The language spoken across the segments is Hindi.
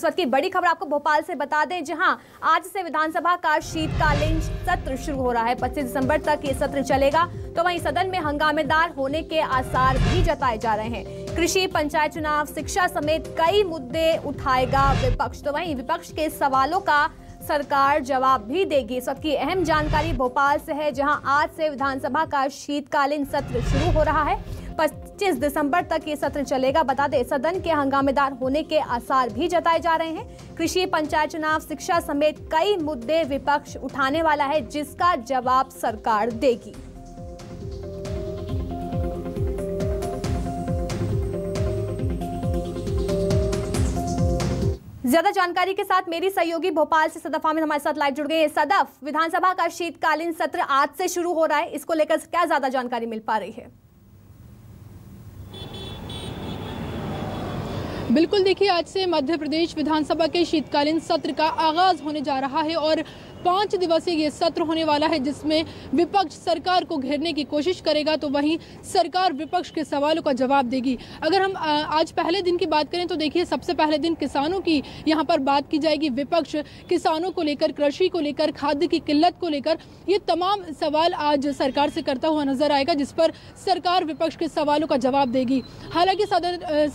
इस वक्त की बड़ी खबर आपको भोपाल से बता दें, जहां आज से विधानसभा का शीतकालीन सत्र शुरू हो रहा है। 25 दिसंबर तक ये सत्र चलेगा। तो वहीं सदन में हंगामेदार होने के आसार भी जताए जा रहे हैं। कृषि, पंचायत चुनाव, शिक्षा समेत कई मुद्दे उठाएगा विपक्ष। तो वहीं विपक्ष के सवालों का सरकार जवाब भी देगी। इस वक्त की अहम जानकारी भोपाल से है, जहां आज से विधानसभा का शीतकालीन सत्र शुरू हो रहा है। 25 दिसंबर तक ये सत्र चलेगा। बता दें, सदन के हंगामेदार होने के आसार भी जताए जा रहे हैं। कृषि, पंचायत चुनाव, शिक्षा समेत कई मुद्दे विपक्ष उठाने वाला है, जिसका जवाब सरकार देगी। ज्यादा जानकारी के साथ मेरी सहयोगी भोपाल से सदफ आमिर हमारे साथ लाइव जुड़ गए हैं। सदफ, विधानसभा का शीतकालीन सत्र आज से शुरू हो रहा है, इसको लेकर क्या ज्यादा जानकारी मिल पा रही है? बिल्कुल, देखिए आज से मध्य प्रदेश विधानसभा के शीतकालीन सत्र का आगाज होने जा रहा है और 5 दिवसीय ये सत्र होने वाला है, जिसमें विपक्ष सरकार को घेरने की कोशिश करेगा, तो वहीं सरकार विपक्ष के सवालों का जवाब देगी। अगर हम आज पहले दिन की बात करें तो देखिए, सबसे पहले दिन किसानों की यहाँ पर बात की जाएगी। विपक्ष किसानों को लेकर, कृषि को लेकर, खाद्य की किल्लत को लेकर, ये तमाम सवाल आज सरकार से करता हुआ नजर आएगा, जिस पर सरकार विपक्ष के सवालों का जवाब देगी। हालांकि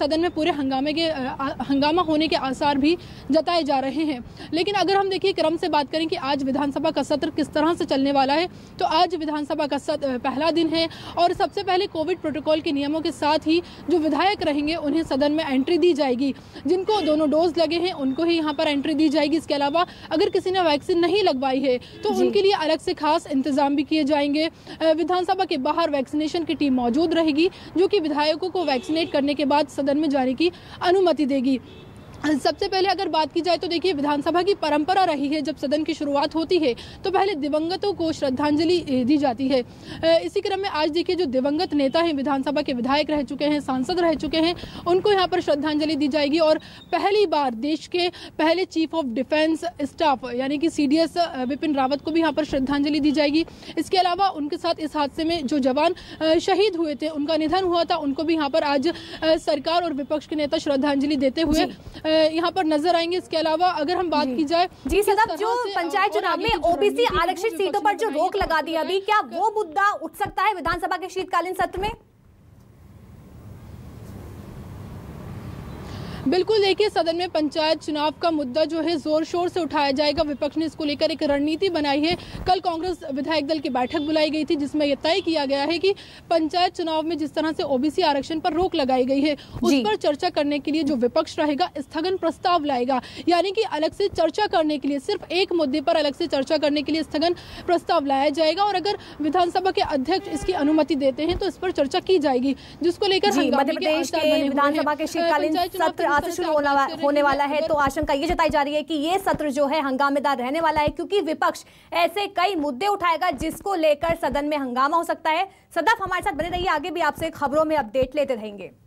सदन में पूरे हंगामा होने के आसार भी जताए जा रहे हैं। लेकिन अगर हम देखिए क्रम से बात करें कि आज विधानसभा का सत्र किस तरह से चलने वाला है, तो आज विधानसभा का पहला दिन है और सबसे पहले कोविड प्रोटोकॉल के नियमों के साथ ही जो विधायक रहेंगे उन्हें सदन में एंट्री दी जाएगी। जिनको दोनों डोज लगे हैं उनको ही यहाँ पर एंट्री दी जाएगी। इसके अलावा अगर किसी ने वैक्सीन नहीं लगवाई है तो उनके लिए अलग से खास इंतजाम भी किए जाएंगे। विधानसभा के बाहर वैक्सीनेशन की टीम मौजूद रहेगी, जो कि विधायकों को वैक्सीनेट करने के बाद सदन में जाने की अनुमति देगी। सबसे पहले अगर बात की जाए तो देखिए, विधानसभा की परंपरा रही है, जब सदन की शुरुआत होती है तो पहले दिवंगतों को श्रद्धांजलि दी जाती है। इसी क्रम में आज देखिए, जो दिवंगत नेता हैं, विधानसभा के विधायक रह चुके हैं, सांसद रह चुके हैं, उनको यहाँ पर श्रद्धांजलि दी जाएगी। और पहली बार देश के पहले चीफ ऑफ डिफेंस स्टाफ यानी कि CDS बिपिन रावत को भी यहाँ पर श्रद्धांजलि दी जाएगी। इसके अलावा उनके साथ इस हादसे में जो जवान शहीद हुए थे, उनका निधन हुआ था, उनको भी यहाँ पर आज सरकार और विपक्ष के नेता श्रद्धांजलि देते हुए यहाँ पर नजर आएंगे। इसके अलावा अगर हम बात की जाए जी सदन, जो पंचायत चुनाव में ओबीसी आरक्षित सीटों पर जो रोक लगा दी अभी, क्या वो मुद्दा उठ सकता है विधानसभा के शीतकालीन सत्र में? बिल्कुल, देखिए सदन में पंचायत चुनाव का मुद्दा जो है जोर शोर से उठाया जाएगा। विपक्ष ने इसको लेकर एक रणनीति बनाई है। कल कांग्रेस विधायक दल की बैठक बुलाई गई थी, जिसमें यह तय किया गया है कि पंचायत चुनाव में जिस तरह से ओबीसी आरक्षण पर रोक लगाई गई है, उस पर चर्चा करने के लिए जो विपक्ष रहेगा स्थगन प्रस्ताव लाएगा। यानी कि अलग से चर्चा करने के लिए, सिर्फ एक मुद्दे पर अलग से चर्चा करने के लिए स्थगन प्रस्ताव लाया जाएगा। और अगर विधानसभा के अध्यक्ष इसकी अनुमति देते हैं तो इस पर चर्चा की जाएगी, जिसको लेकर विधानसभा के शीतकालीन सत्र आज से शुरू होने वाला है। तो आशंका ये जताई जा रही है कि ये सत्र जो है हंगामेदार रहने वाला है, क्योंकि विपक्ष ऐसे कई मुद्दे उठाएगा जिसको लेकर सदन में हंगामा हो सकता है। सदफ, हमारे साथ बने रहिए, आगे भी आपसे खबरों में अपडेट लेते रहेंगे।